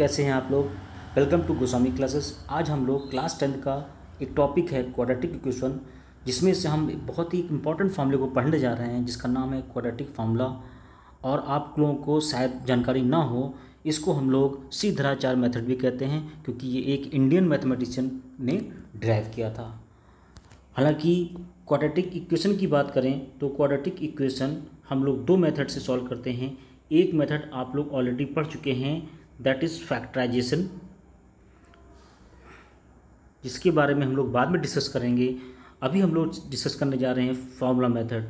कैसे हैं आप लोग। Welcome to Goswami classes. आज हम लोग क्लास 10 का एक टॉपिक है क्वाड्रेटिक इक्वेशन, जिसमें से हम बहुत ही इंपॉर्टेंट फॉर्मूले को पढ़ने जा रहे हैं जिसका नाम है क्वाड्रेटिक फार्मूला। और आप लोगों को शायद जानकारी ना हो, इसको हम लोग श्रीधराचार्य मेथड भी कहते हैं क्योंकि ये एक इंडियन मैथमेटिशियन ने ड्राइव किया था। हालांकि क्वाड्रेटिक इक्वेशन की बात करें तो क्वाड्रेटिक इक्वेशन हम लोग दो मेथड से सॉल्व करते हैं। एक मेथड आप लोग ऑलरेडी पढ़ चुके हैं, दैट इज़ फैक्टराइजेशन, जिसके बारे में हम लोग बाद में डिस्कस करेंगे। अभी हम लोग डिस्कस करने जा रहे हैं फार्मूला मेथड।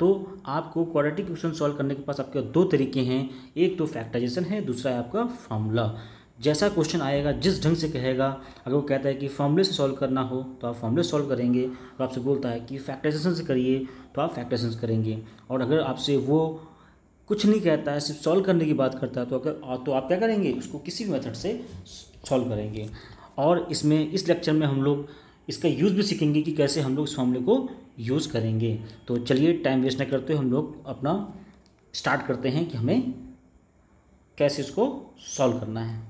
तो आपको क्वाड्रेटिक इक्वेशन सॉल्व करने के पास आपके दो तरीके हैं, एक तो फैक्टराइजेशन है, दूसरा है आपका फार्मूला। जैसा क्वेश्चन आएगा, जिस ढंग से कहेगा, अगर वो कहता है कि फॉर्मूले से सॉल्व करना हो तो आप फॉर्मूले सॉल्व करेंगे, और आपसे बोलता है कि फैक्टराइजेशन से करिए तो आप फैक्टराइजेशन से करेंगे। और अगर आपसे वो कुछ नहीं कहता है, सिर्फ सॉल्व करने की बात करता है, तो आप क्या करेंगे, उसको किसी भी मेथड से सॉल्व करेंगे। और इसमें इस लेक्चर में हम लोग इसका यूज़ भी सीखेंगे कि कैसे हम लोग इस फॉर्मूले को यूज़ करेंगे। तो चलिए टाइम वेस्ट ना करते हुए हम लोग अपना स्टार्ट करते हैं कि हमें कैसे इसको सॉल्व करना है।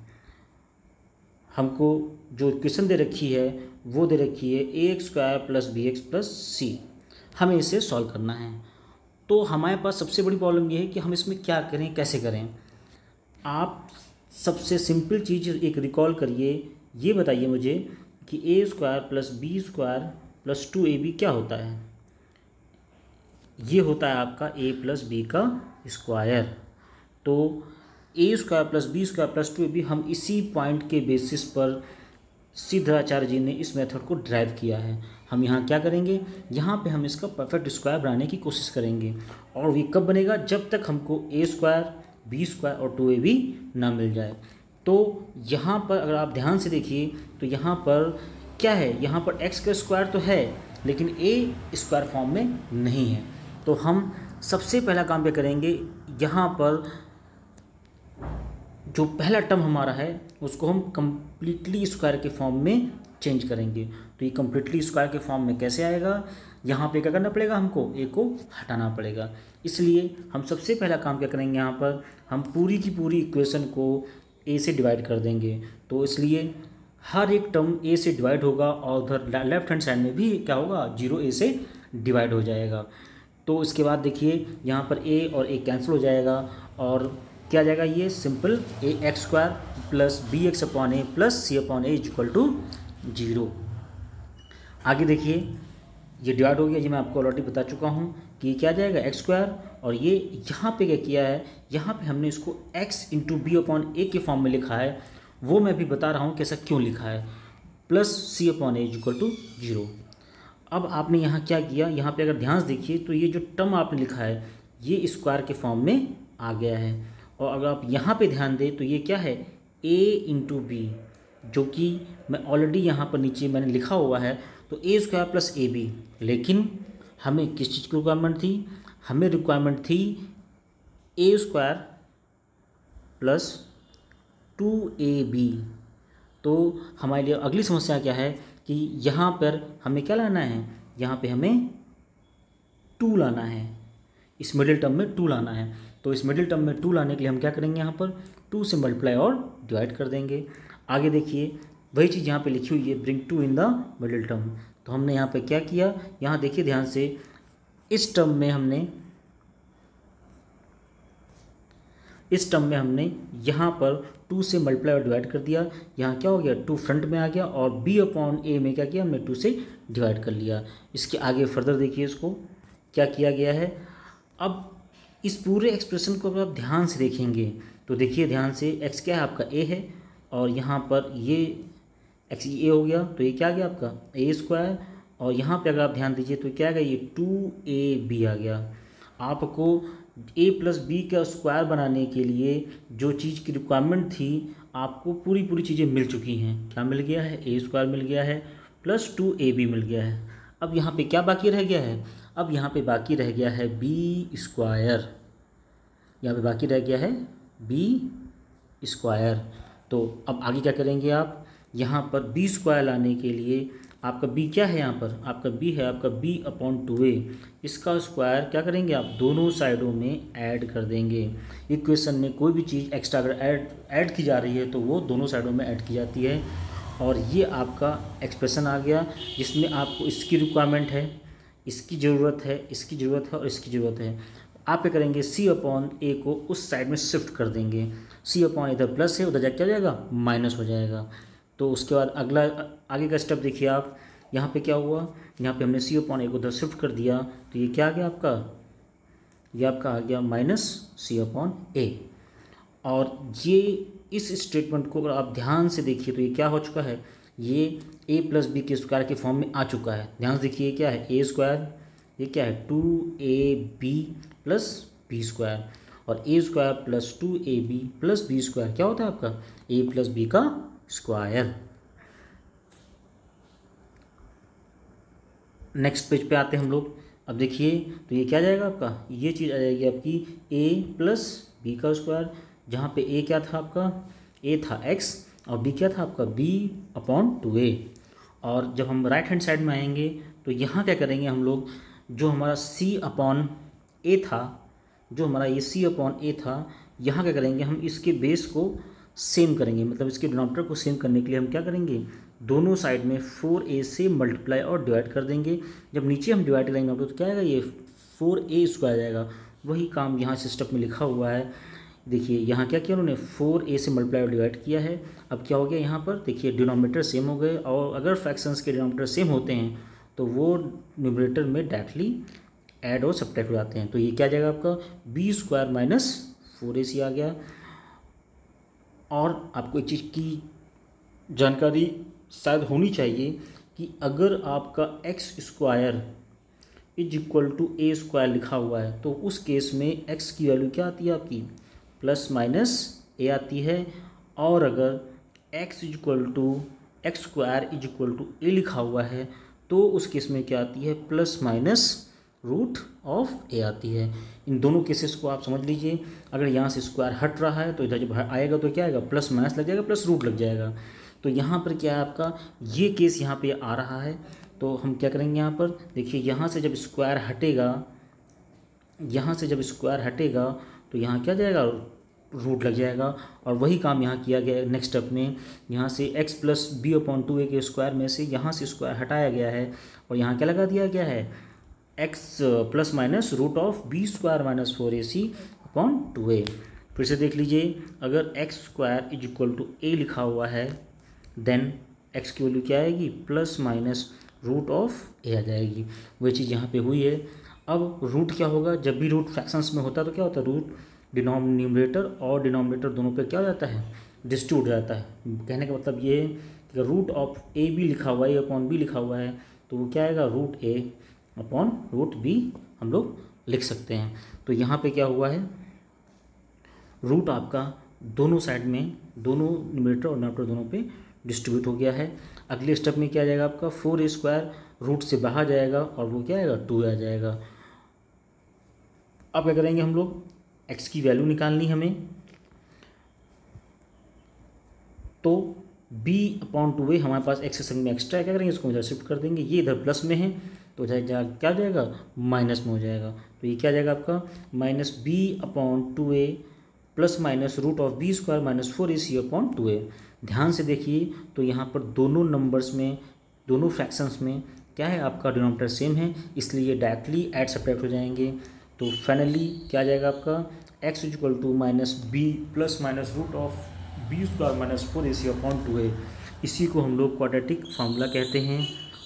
हमको जो इक्वेशन दे रखी है वो दे रखी है ax² + bx + c, हमें इसे सॉल्व करना है। तो हमारे पास सबसे बड़ी प्रॉब्लम ये है कि हम इसमें क्या करें, कैसे करें। आप सबसे सिंपल चीज़ एक रिकॉल करिए, ये बताइए मुझे कि a² + b² + 2ab क्या होता है। ये होता है आपका a + b²। तो a² + b² + 2ab हम इसी पॉइंट के बेसिस पर सिद्धराचार्य जी ने इस मेथड को ड्राइव किया है। हम यहाँ क्या करेंगे, यहाँ पे हम इसका परफेक्ट स्क्वायर बनाने की कोशिश करेंगे। और ये कब बनेगा, जब तक हमको a² b² और 2ab ना मिल जाए। तो यहाँ पर अगर आप ध्यान से देखिए तो यहाँ पर क्या है, यहाँ पर x का स्क्वायर तो है लेकिन a स्क्वायर फॉर्म में नहीं है। तो हम सबसे पहला काम क्या करेंगे, यहाँ पर जो पहला टर्म हमारा है उसको हम कम्प्लीटली स्क्वायर के फॉर्म में चेंज करेंगे। तो ये कम्प्लीटली स्क्वायर के फॉर्म में कैसे आएगा, यहाँ पे क्या करना पड़ेगा, हमको a को हटाना पड़ेगा। इसलिए हम सबसे पहला काम क्या करेंगे, यहाँ पर हम पूरी की पूरी इक्वेशन को a से डिवाइड कर देंगे। तो इसलिए हर एक टर्म a से डिवाइड होगा और उधर लेफ्ट हैंड साइड में भी क्या होगा, 0a से डिवाइड हो जाएगा। तो इसके बाद देखिए यहाँ पर a और a कैंसिल हो जाएगा और क्या आ जाएगा, ये सिंपल ax² + bx/a + c/a = 0। आगे देखिए ये डिवाइड हो गया, ये मैं आपको ऑलरेडी बता चुका हूँ कि क्या आ जाएगा x² और ये यहाँ पे क्या किया है, यहाँ पे हमने इसको x × b/a के फॉर्म में लिखा है। वो मैं भी बता रहा हूँ कैसा क्यों लिखा है, + c/a = 0। अब आपने यहाँ क्या किया, यहाँ पे अगर ध्यान से देखिए तो ये जो टर्म आपने लिखा है ये स्क्वायर के फॉर्म में आ गया है। और अगर आप यहाँ पे ध्यान दें तो ये क्या है, a × b, जो कि मैं ऑलरेडी यहाँ पर नीचे मैंने लिखा हुआ है। तो a² + ab, लेकिन हमें किस चीज़ की रिक्वायरमेंट थी, हमें रिक्वायरमेंट थी a² + 2ab। तो हमारे लिए अगली समस्या क्या है कि यहाँ पर हमें क्या लाना है, यहाँ पे हमें 2 लाना है, इस मिडिल टर्म में 2 लाना है। तो इस मिडिल टर्म में 2 लाने के लिए हम क्या करेंगे, यहाँ पर 2 से मल्टीप्लाई और डिवाइड कर देंगे। आगे देखिए वही चीज़ यहाँ पे लिखी हुई है, bring 2 in the middle term। तो हमने यहाँ पे क्या किया, यहाँ देखिए ध्यान से, इस टर्म में हमने यहाँ पर 2 से मल्टीप्लाई और डिवाइड कर दिया। यहाँ क्या हो गया, 2 फ्रंट में आ गया और b/a में क्या किया हमने, 2 से डिवाइड कर लिया। इसके आगे फर्दर देखिए इसको क्या किया गया है। अब इस पूरे एक्सप्रेशन को अगर आप ध्यान से देखेंगे तो देखिए ध्यान से, x क्या है आपका, a है और यहाँ पर ये x a हो गया, तो ये क्या आ गया आपका a² और यहाँ पे अगर आप ध्यान दीजिए तो क्या आ गया, ये 2ab आ गया। आपको a + b² बनाने के लिए जो चीज़ की रिक्वायरमेंट थी, आपको पूरी पूरी चीज़ें मिल चुकी हैं। क्या मिल गया है, a² मिल गया है + 2ab मिल गया है। अब यहाँ पे क्या बाकी रह गया है, अब यहाँ पे बाकी रह गया है b²। यहाँ पे बाकी रह गया है b²। तो अब आगे क्या करेंगे आप, यहाँ पर b² लाने के लिए आपका b क्या है, यहाँ पर आपका b है, आपका b अपॉन 2a, इसका स्क्वायर क्या करेंगे आप दोनों साइडों में ऐड कर देंगे। इक्वेशन में कोई भी चीज़ एक्स्ट्रा अगर ऐड की जा रही है तो वो दोनों साइडों में ऐड की जाती है। और ये आपका एक्सप्रेशन आ गया जिसमें आपको इसकी रिक्वायरमेंट है, इसकी ज़रूरत है, इसकी ज़रूरत है और इसकी ज़रूरत है। आप क्या करेंगे c अपॉन a को उस साइड में शिफ्ट कर देंगे, c अपॉन इधर प्लस है उधर जाकर क्या हो जाएगा माइनस हो जाएगा। तो उसके बाद अगला आगे का स्टेप देखिए आप, यहाँ पे क्या हुआ, यहाँ पे हमने सी अपॉन ए को उधर शिफ्ट कर दिया तो ये क्या आ गया आपका, ये आपका आ गया माइनस सी अपॉन ए। और ये इस स्टेटमेंट को अगर आप ध्यान से देखिए तो ये क्या हो चुका है, ये ए प्लस बी के स्क्वायर के फॉर्म में आ चुका है। ध्यान से देखिए क्या है ए स्क्वायर, ये क्या है 2ab प्लस बी स्क्वायर, और a square plus 2ab plus b square क्या होता है आपका ए प्लस बी का स्क्वायर। नेक्स्ट पेज पे आते हैं हम लोग। अब देखिए तो ये क्या जाएगा आपका, ये चीज़ आ जाएगी आपकी a प्लस बी का स्क्वायर, जहाँ पे a क्या था आपका, a था x और b क्या था आपका b अपॉन 2a। और जब हम राइट हैंड साइड में आएंगे तो यहाँ क्या करेंगे हम लोग, जो हमारा c अपॉन a था, जो हमारा ये c अपॉन a था, यहाँ क्या करेंगे हम इसके बेस को सेम करेंगे, मतलब इसके डिनोमिनेटर को सेम करने के लिए हम क्या करेंगे दोनों साइड में 4a से मल्टीप्लाई और डिवाइड कर देंगे। जब नीचे हम डिवाइड करेंगे तो क्या आएगा ये 4a स्क्वायर आएगा। वही काम यहाँ सिस्टम में लिखा हुआ है, देखिए यहाँ क्या किया उन्होंने 4a से मल्टीप्लाई और डिवाइड किया है। अब क्या हो गया यहाँ पर देखिए डिनोमिनेटर सेम हो गए, और अगर फ्रैक्शंस के डिनोमिनेटर सेम होते हैं तो वो न्यूमरेटर में डायरेक्टली ऐड और सब्ट्रैक्ट हो जाते हैं। तो ये क्या जाएगा आपका b स्क्वायर माइनस 4ac आ गया। और आपको एक चीज़ की जानकारी शायद होनी चाहिए कि अगर आपका x square is equal to a square लिखा हुआ है तो उस केस में x की वैल्यू क्या आती है आपकी प्लस माइनस a आती है। और अगर x is equal to x square is equal to a लिखा हुआ है तो उस केस में क्या आती है plus minus root of a आती है। इन दोनों केसेस को आप समझ लीजिए, अगर यहाँ से स्क्वायर हट रहा है तो इधर जब आएगा तो क्या आएगा प्लस माइनस लग जाएगा प्लस रूट लग जाएगा। तो यहाँ पर क्या है आपका ये केस यहाँ पे आ रहा है, तो हम क्या करेंगे यहाँ पर देखिए, यहाँ से जब स्क्वायर हटेगा, यहाँ से जब स्क्वायर हटेगा तो यहाँ क्या जाएगा रूट लग जाएगा। और वही काम यहाँ किया गया है नेक्स्ट स्टेप में, यहाँ से x plus b upon 2a के स्क्वायर में से यहाँ से स्क्वायर हटाया गया है और यहाँ क्या लगा दिया गया है x plus minus root of b square minus 4ac upon 2a। फिर से देख लीजिए, अगर x square is equal to a लिखा हुआ है देन x की वैल्यू क्या आएगी plus minus root of a आ जाएगी। वही चीज़ यहाँ पे हुई है। अब रूट क्या होगा, जब भी रूट फ्रैक्शंस में होता है तो क्या होता है रूट डिनोमिनेटर और डिनोमिनेटर दोनों पे क्या हो जाता है डिस्ट्रीब्यूट हो जाता है। कहने का मतलब ये है कि रूट ऑफ ए भी लिखा हुआ है अपॉन बी लिखा हुआ है तो वो क्या आएगा root a upon root b हम लोग लिख सकते हैं। तो यहाँ पे क्या हुआ है रूट आपका दोनों साइड में दोनों न्यूमरेटर और डिनोमिनेटर दोनों पे डिस्ट्रीब्यूट हो गया है। अगले स्टेप में क्या जाएगा आपका 4a स्क्वायर रूट से बाहर जाएगा और वो क्या आएगा 2 आ जाएगा। अब क्या करेंगे हम लोग x की वैल्यू निकालनी हमें, तो b अपॉन 2a हमारे पास x के संग में एक्स्ट्रा क्या करेंगे इसको शिफ्ट कर देंगे, ये इधर प्लस में है तो क्या हो जाएगा माइनस में हो जाएगा। तो ये क्या जाएगा आपका minus b upon 2a plus minus root of b square minus 4ac upon 2a। ध्यान से देखिए तो यहाँ पर दोनों नंबर्स में दोनों फ्रैक्शंस में क्या है आपका डिनोमिनेटर सेम है, इसलिए ये डायरेक्टली ऐड सब्ट्रैक्ट हो जाएंगे। तो फाइनली क्या जाएगा आपका x equal to minus b plus minus root of b square minus 4ac upon 2a। इसी को हम लोग क्वाड्रेटिक फार्मूला कहते हैं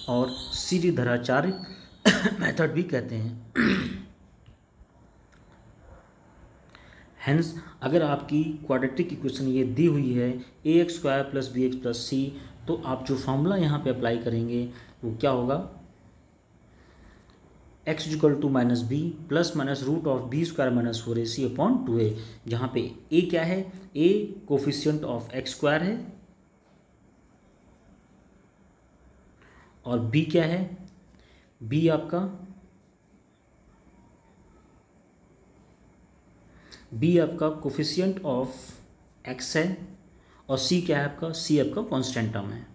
और श्रीधराचार्य मेथड भी कहते हैं। हेंस अगर आपकी क्वाड्रेटिक इक्वेशन ये दी हुई है a x square plus b x plus c, तो आप जो फार्मूला यहाँ पे अप्लाई करेंगे वो क्या होगा x equal to minus b plus minus root of b square minus 4ac upon 2a, जहाँ पे ए क्या है a coefficient of x square है और b क्या है b आपका कोफिशिएंट ऑफ x है और c क्या है आपका c आपका कांस्टेंट टर्म है।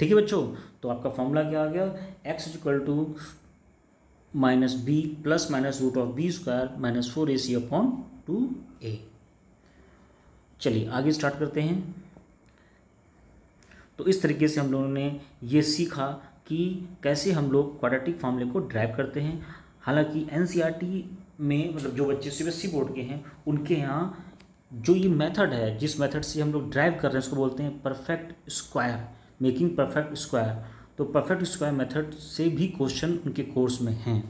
ठीक है बच्चों, तो आपका फॉर्मूला क्या आ गया, x equal to minus b plus minus root of b square minus 4ac upon 2a। चलिए आगे स्टार्ट करते हैं। तो इस तरीके से हम लोगों ने ये सीखा कि कैसे हम लोग क्वाड्रेटिक फॉर्मूले को ड्राइव करते हैं। हालांकि एनसीईआरटी में मतलब जो बच्चे सीबीएसई बोर्ड के हैं उनके यहाँ जो ये मेथड है, जिस मेथड से हम लोग ड्राइव कर रहे हैं उसको बोलते हैं perfect square, making perfect square. तो परफेक्ट स्क्वायर मेथड से भी क्वेश्चन उनके कोर्स में हैं।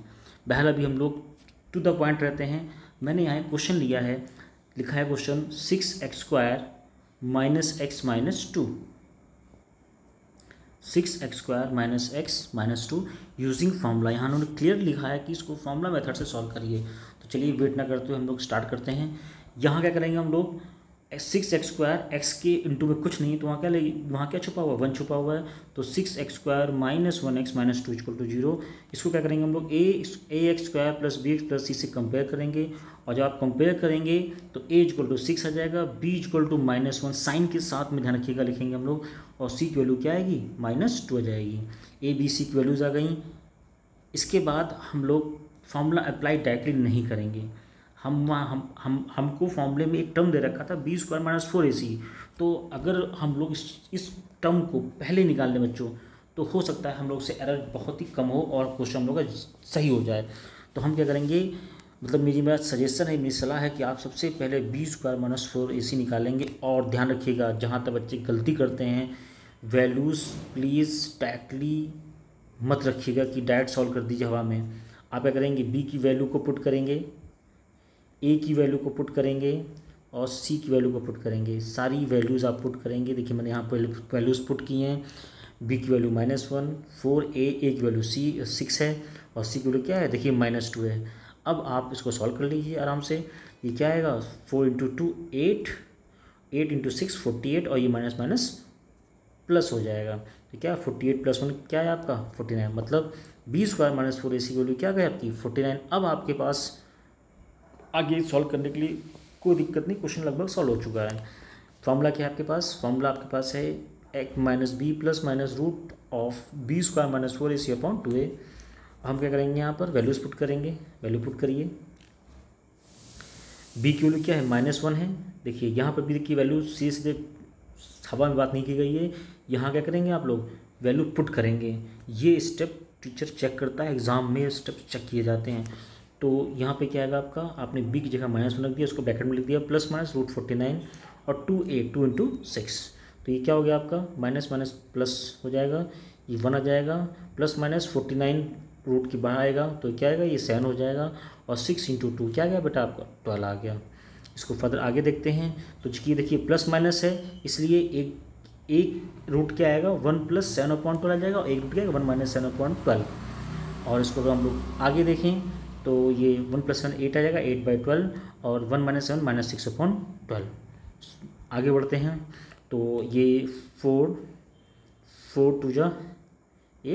बहरहाल अभी हम लोग टू द पॉइंट रहते हैं। मैंने यहाँ क्वेश्चन लिया है, लिखा है question 6x² minus x minus 2, 6x² minus x minus 2 using formula. यहाँ उन्होंने क्लियर लिखा है कि इसको फार्मूला मेथड से सॉल्व करिए। तो चलिए वेट ना करते हुए हम लोग स्टार्ट करते हैं। यहाँ क्या करेंगे हम लोग, 6x² एक्स के इंटू में कुछ नहीं है तो वहाँ क्या छुपा हुआ है, 1 छुपा हुआ है। तो 6x² minus 1x minus 2 equal to 0। इसको क्या करेंगे हम लोग, ax² plus bx plus c से कंपेयर करेंगे। और जब आप कंपेयर करेंगे तो a इक्वल टू 6 आ जाएगा, b equal to minus 1 sign के साथ में ध्यान रखिएगा लिखेंगे हम लोग, और c की वैल्यू क्या आएगी, माइनस 2 आ जाएगी। ए बी सी की वैल्यूज़ आ गई। इसके बाद हम लोग फार्मूला अप्लाई डायरेक्टली नहीं करेंगे। हमको फॉर्मूले में एक टर्म दे रखा था बी स्क्वायर माइनस 4ac। तो अगर हम लोग इस टर्म को पहले निकाल लें बच्चों तो हो सकता है हम लोग से एरर बहुत ही कम हो और क्वेश्चन हम लोग का सही हो जाए। तो हम क्या करेंगे, मतलब मेरा सजेशन है, मेरी सलाह है कि आप सबसे पहले बी स्क्वायर माइनस 4ac निकालेंगे। और ध्यान रखिएगा जहाँ तक बच्चे गलती करते हैं वैल्यूज़ प्लीज़ टाइटली मत रखिएगा कि डायरेक्ट सॉल्व कर दीजिए हवा में। आप क्या करेंगे, बी की वैल्यू को पुट करेंगे, ए की वैल्यू को पुट करेंगे और सी की वैल्यू को पुट करेंगे। सारी वैल्यूज़ आप पुट करेंगे। देखिए मैंने यहाँ पर वैल्यूज़ पुट की हैं, बी की वैल्यू माइनस 1, 4a, ए की वैल्यू सी 6 है और सी की वैल्यू क्या है, देखिए माइनस 2 है। अब आप इसको सॉल्व कर लीजिए आराम से। ये क्या आएगा, 4 इंटू 2 8, 8 इंटू 6 48 और ये माइनस माइनस प्लस हो जाएगा। तो क्या 48 प्लस 1 क्या है आपका 49, मतलब बी स्क्वायर माइनस 4ac की वैल्यू क्या है आपकी 49। अब आपके पास आगे सॉल्व करने के लिए कोई दिक्कत नहीं, क्वेश्चन लगभग सॉल्व हो चुका है। फॉर्मूला क्या है आपके पास, फॉर्मूला आपके पास है एक minus b plus minus root of b square minus 4ac upon 2a। हम क्या करेंगे यहाँ पर वैल्यूज़ पुट करेंगे, वैल्यू पुट करिए। b की वैल्यू क्या है, माइनस 1 है। देखिए यहाँ पर b की वैल्यू सी से हवा में बात नहीं की गई है। यहाँ क्या करेंगे आप लोग, वैल्यू पुट करेंगे। ये स्टेप टीचर चेक करता है एग्ज़ाम में, स्टेप चेक किए जाते हैं। तो यहाँ पे क्या आएगा आपका, आपने b की जगह माइनस 1 रख दिया, उसको ब्रैकेट में लिख दिया, प्लस माइनस रूट 49 और 2a 2 इंटू 6। तो ये क्या हो गया आपका, माइनस माइनस प्लस हो जाएगा, ये 1 आ जाएगा, प्लस माइनस 49 रूट की बाहर आएगा तो क्या आएगा, ये 7 हो जाएगा और 6 इंटू 2 क्या गया बेटा आपका 12 आ गया। इसको फर्दर आगे देखते हैं। तो ये देखिए प्लस माइनस है इसलिए एक रूट क्या आएगा 1 प्लस 7 अपॉन 12 आ जाएगा और एक रूट क्या आएगा 1 माइनस 7 अपॉन 12। और इसको अगर हम लोग आगे देखें तो ये 1 प्लस 1 8 आ जाएगा, 8/12 और 1 माइनस 7 माइनस 6 अपॉन 12। आगे बढ़ते हैं। तो ये 4 4 2 जा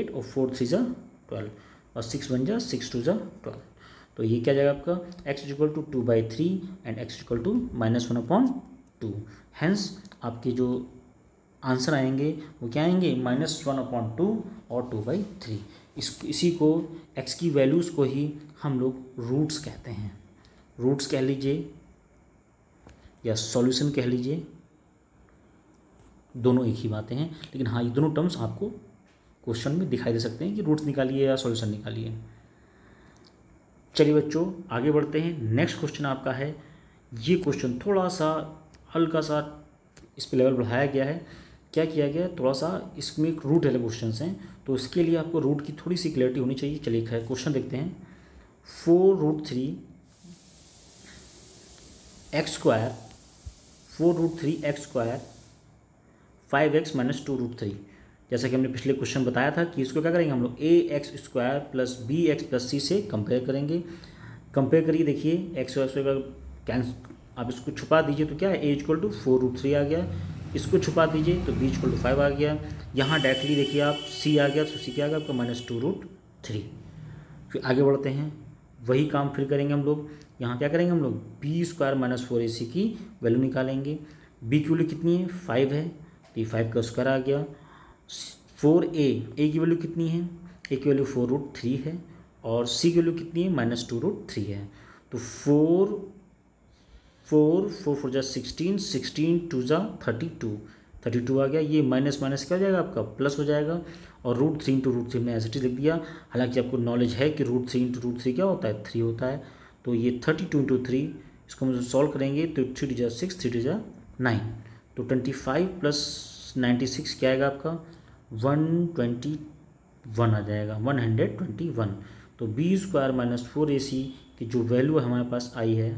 8 और 4 3 जा 12 और 6 1 जा 6 2 जा 12। तो ये क्या जाएगा आपका, x equal to 2/3 and x equal to -1/2। Hence आपके जो आंसर आएंगे वो क्या आएंगे, -1/2 और 2/3। इसी को x की वैल्यूज़ को ही हम लोग रूट्स कहते हैं, रूट्स कह लीजिए या सॉल्यूशन कह लीजिए, दोनों एक ही बातें हैं। लेकिन हाँ ये दोनों टर्म्स आपको क्वेश्चन में दिखाई दे सकते हैं कि रूट्स निकालिए या सॉल्यूशन निकालिए। चलिए बच्चों आगे बढ़ते हैं। नेक्स्ट क्वेश्चन आपका है, ये क्वेश्चन थोड़ा सा हल्का सा इस पर लेवल बढ़ाया गया है। क्या किया गया, थोड़ा सा इसमें एक रूट वाले क्वेश्चन हैं तो इसके लिए आपको रूट की थोड़ी सी क्लैरिटी होनी चाहिए। चलिए खैर क्वेश्चन देखते हैं। 4√3 x² 5x माइनस 2√3। जैसा कि हमने पिछले क्वेश्चन बताया था कि इसको क्या करेंगे हम लोग, ax² plus bx plus c से कंपेयर करेंगे। कंपेयर करिए, देखिए एक्स वायर कैंसिल, आप इसको छुपा दीजिए तो क्या है, a इक्वल टू 4√3 आ गया। इसको छुपा दीजिए तो b इक्वल टू 5 आ गया। यहाँ डायरेक्टली देखिए आप c आ गया तो c क्या आ गया आपका -2√3। फिर आगे बढ़ते हैं, वही काम फिर करेंगे हम लोग। यहाँ क्या करेंगे हम लोग, b स्क्वायर माइनस 4ac की वैल्यू निकालेंगे। b की वैल्यू कितनी है, 5 है तो 5 का स्क्वायर आ गया, फोर ए की वैल्यू कितनी है, ए की वैल्यू 4√3 है और सी की वैल्यू कितनी है -2√3 है। तो 4 × 4 = 16, 16 × 2 = 32, 32 आ गया। ये माइनस माइनस क्या हो जाएगा आपका प्लस हो जाएगा और √3 × √3 में एज इट इज लिख दिया। हालांकि आपको नॉलेज है कि √3 × √3 क्या होता है, 3 होता है। तो ये 32 × 3 इसको हम सॉल्व करेंगे तो 3 × 6, 3 × 9 तो 25 + 96 क्या आएगा आपका 121 आ जाएगा, 121। तो b² - 4ac की जो वैल्यू हमारे पास आई है,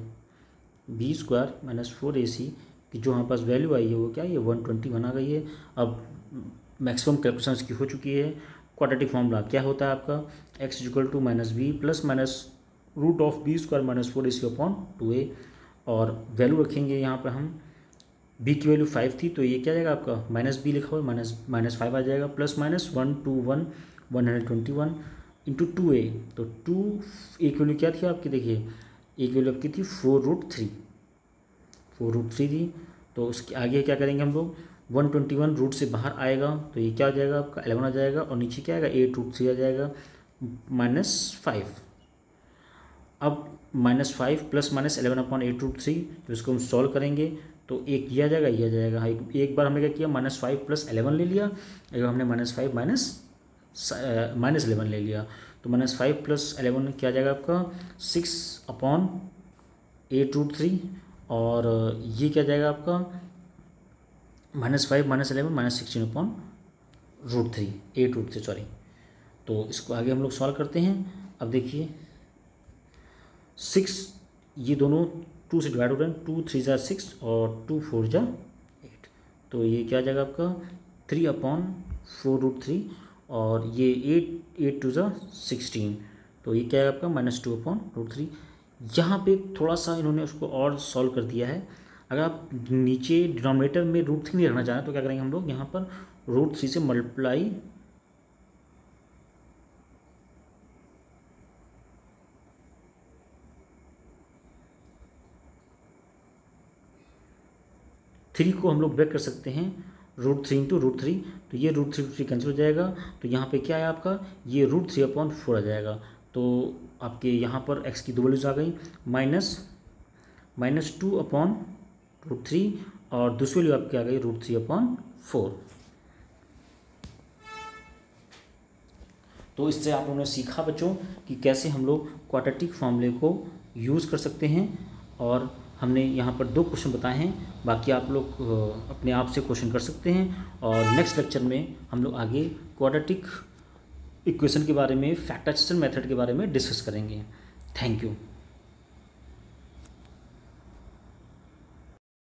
b² - 4ac कि जो हमारे पास वैल्यू आई है वो क्या ये 121 आ गई है। अब मैक्सिमम कैलकुलेशन इसकी हो चुकी है। क्वाड्रेटिक फॉर्मूला क्या होता है आपका x = -b ± √(b²- 4ac/2a और वैल्यू रखेंगे यहाँ पर हम। b की वैल्यू 5 थी तो ये क्या जाएगा आपका -b लिखा हुआ है -5 आ जाएगा ±121 इंटू 2a। तो 2a की वैल्यू क्या थी आपकी, देखिए a की वैल्यू आपकी थी 4√3 थी। तो उसके आगे क्या करेंगे हम लोग 121 रूट से बाहर आएगा तो ये क्या हो जाएगा आपका 11 आ जाएगा और नीचे क्या आएगा 8√3 आ जाएगा -5। अब -5 ± 11/8√3 तो इसको हम सॉल्व करेंगे तो एक ये आ जाएगा ये आ जाएगा। एक बार हमने क्या किया -5 + 11 ले लिया, एक बार हमने -5 − 11 ले लिया। तो -5 + 11 क्या आ जाएगा आपका 6/8√3 और ये क्या जाएगा आपका -5 − 11 − 16/√3 सॉरी। तो इसको आगे हम लोग सॉल्व करते हैं। अब देखिए 6 ये दोनों 2 से डिवाइड हो रहे हैं, 2 × 3 = 6 और 2 × 4 = 8। तो ये क्या जाएगा आपका 3/4√3 और ये 8, 8 × 16 तो ये क्या है आपका -2/√3। यहाँ पे थोड़ा सा इन्होंने उसको और सॉल्व कर दिया है। अगर आप नीचे डिनोमिनेटर में √3 नहीं रखना चाहें तो क्या करेंगे हम लोग यहाँ पर √3 से मल्टीप्लाई थ्री को हम लोग ब्रेक कर सकते हैं √3 × √3 तो ये √3/√3 कैंसिल हो जाएगा। तो यहाँ पे क्या है आपका ये √3/4 आ जाएगा। तो आपके यहाँ पर x की दो वैल्यूज आ गई -2/√3 और दूसरी वैल्यू आपकी आ गई √3/4। तो इससे आप लोगों ने सीखा बच्चों कि कैसे हम लोग क्वाड्रेटिक फॉर्मूले को यूज़ कर सकते हैं और हमने यहाँ पर 2 क्वेश्चन बताए हैं। बाकी आप लोग अपने आप से क्वेश्चन कर सकते हैं और नेक्स्ट लेक्चर में हम लोग आगे क्वाड्रेटिक इक्वेशन के बारे में, फैक्टराइजेशन मेथड के बारे में डिस्कस करेंगे। Thank you.